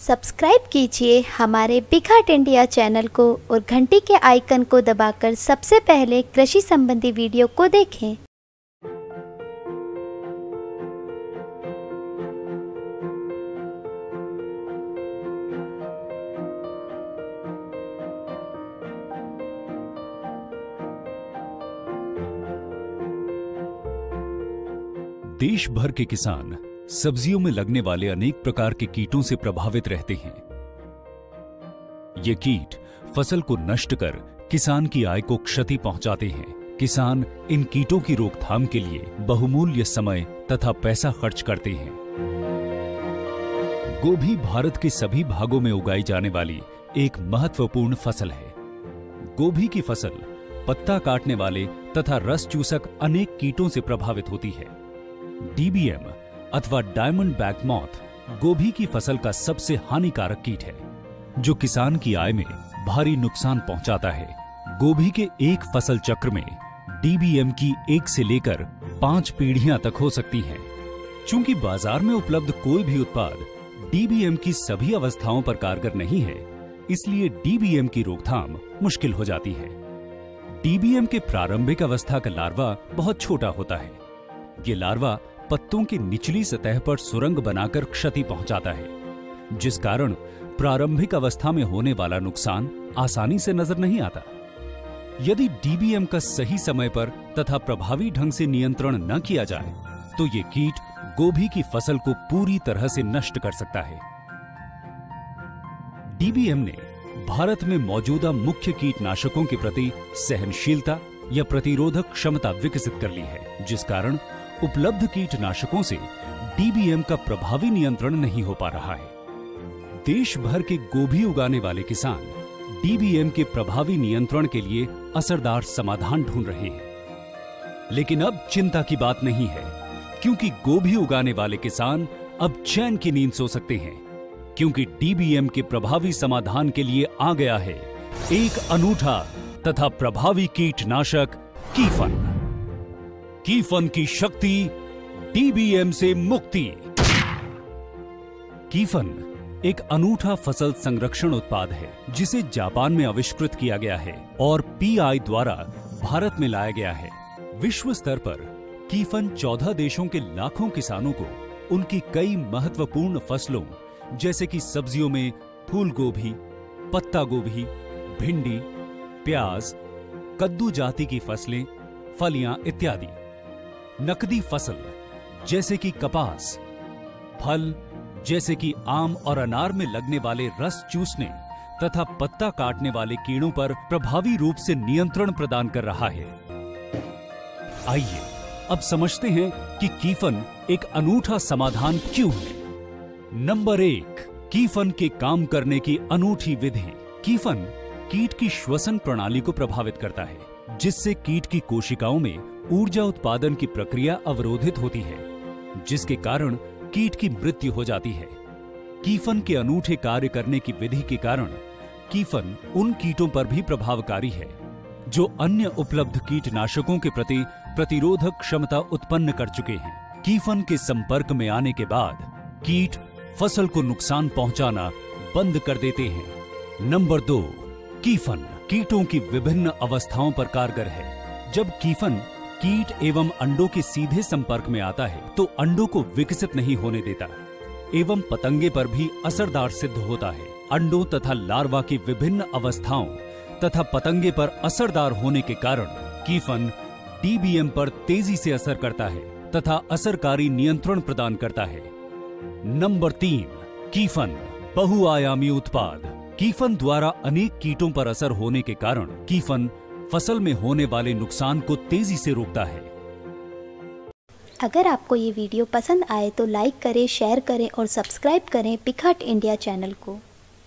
Subscribe कीजिए हमारे बिगहाट India channel को और घंटी के आइकन को दबाकर सबसे पहले कृषि संबंधी वीडियो को देखें। देश भर के किसान सब्जियों में लगने वाले अनेक प्रकार के कीटों से प्रभावित रहते हैं। ये कीट फसल को नष्ट कर किसान की आय को क्षति पहुंचाते हैं। किसान इन कीटों की रोकथाम के लिए बहुमूल्य समय तथा पैसा खर्च करते हैं। गोभी भारत के सभी भागों में उगाई जाने वाली एक महत्वपूर्ण फसल है। गोभी की फसल पत्ता काटने वाले तथा रस चूसक अनेक कीटों से प्रभावित होती है। डीबीएम अथवा डायमंड बैक मॉथ गोभी की फसल का सबसे हानिकारक कीट है, जो किसान की आय में भारी नुकसान पहुंचाता है। गोभी के एक फसल चक्र में डीबीएम की 1 से लेकर 5 पीढ़ियां तक हो सकती हैं। चूंकि बाजार में उपलब्ध कोई भी उत्पाद डीबीएम की सभी अवस्थाओं पर कारगर नहीं है, इसलिए डीबीएम की रोकथाम मुश्किल हो जाती है। डीबीएम के प्रारंभिक अवस्था का लार्वा बहुत छोटा होता है। ये लार्वा पत्तों की निचली सतह पर सुरंग बनाकर क्षति पहुंचाता है, जिस कारण प्रारंभिक अवस्था में होने वाला नुकसान आसानी से नजर नहीं आता। यदि डीबीएम का सही समय पर तथा प्रभावी ढंग से नियंत्रण न किया जाए तो ये कीट गोभी की फसल को पूरी तरह से नष्ट कर सकता है। डीबीएम ने भारत में मौजूदा मुख्य कीटनाशकों के प्रति सहनशीलता या प्रतिरोधक क्षमता विकसित कर ली है, जिस कारण उपलब्ध कीटनाशकों से डीबीएम का प्रभावी नियंत्रण नहीं हो पा रहा है। देश भर के गोभी उगाने वाले किसान डीबीएम के प्रभावी नियंत्रण के लिए असरदार समाधान ढूंढ रहे हैं, लेकिन अब चिंता की बात नहीं है, क्योंकि गोभी उगाने वाले किसान अब चैन की नींद सो सकते हैं, क्योंकि डीबीएम के प्रभावी समाधान के लिए आ गया है एक अनूठा तथा प्रभावी कीटनाशक कीफन। कीफन की शक्ति, डीबीएम से मुक्ति। कीफन एक अनूठा फसल संरक्षण उत्पाद है, जिसे जापान में आविष्कृत किया गया है और पीआई द्वारा भारत में लाया गया है। विश्व स्तर पर कीफन 14 देशों के लाखों किसानों को उनकी कई महत्वपूर्ण फसलों जैसे कि सब्जियों में फूल गोभी, पत्ता गोभी, भिंडी, प्याज, कद्दू जाति की फसलें, फलियां इत्यादि, नकदी फसल जैसे कि कपास, फल जैसे कि आम और अनार में लगने वाले रस चूसने तथा पत्ता काटने वाले कीड़ों पर प्रभावी रूप से नियंत्रण प्रदान कर रहा है। आइए अब समझते हैं कि कीफन एक अनूठा समाधान क्यों है। नंबर 1, कीफन के काम करने की अनूठी विधि। कीफन कीट की श्वसन प्रणाली को प्रभावित करता है, जिससे कीट की कोशिकाओं में ऊर्जा उत्पादन की प्रक्रिया अवरोधित होती है, जिसके कारण कीट की मृत्यु हो जाती है। कीफन के अनूठे कार्य करने की विधि के कारण कीफन उन कीटों पर भी प्रभावकारी है जो अन्य उपलब्ध कीटनाशकों के प्रति प्रतिरोधक क्षमता उत्पन्न कर चुके हैं। कीफन के संपर्क में आने के बाद कीट फसल को नुकसान पहुंचाना बंद कर देते हैं। नंबर 2, कीफन कीटों की विभिन्न अवस्थाओं पर कारगर है। जब कीफन कीट एवं अंडों के सीधे संपर्क में आता है तो अंडों को विकसित नहीं होने देता एवं पतंगे पर भी असरदार सिद्ध होता है। अंडों तथा लार्वा की विभिन्न अवस्थाओं तथा पतंगे पर असरदार होने के कारण कीफन डीबीएम पर तेजी से असर करता है तथा असरकारी नियंत्रण प्रदान करता है। नंबर 3, कीफन बहुआयामी उत्पाद। कीफन द्वारा अनेक कीटों पर असर होने के कारण कीफन फसल में होने वाले नुकसान को तेजी से रोकता है। अगर आपको ये वीडियो पसंद आए तो लाइक करें, शेयर करें और सब्सक्राइब करें बिगहाट इंडिया चैनल को।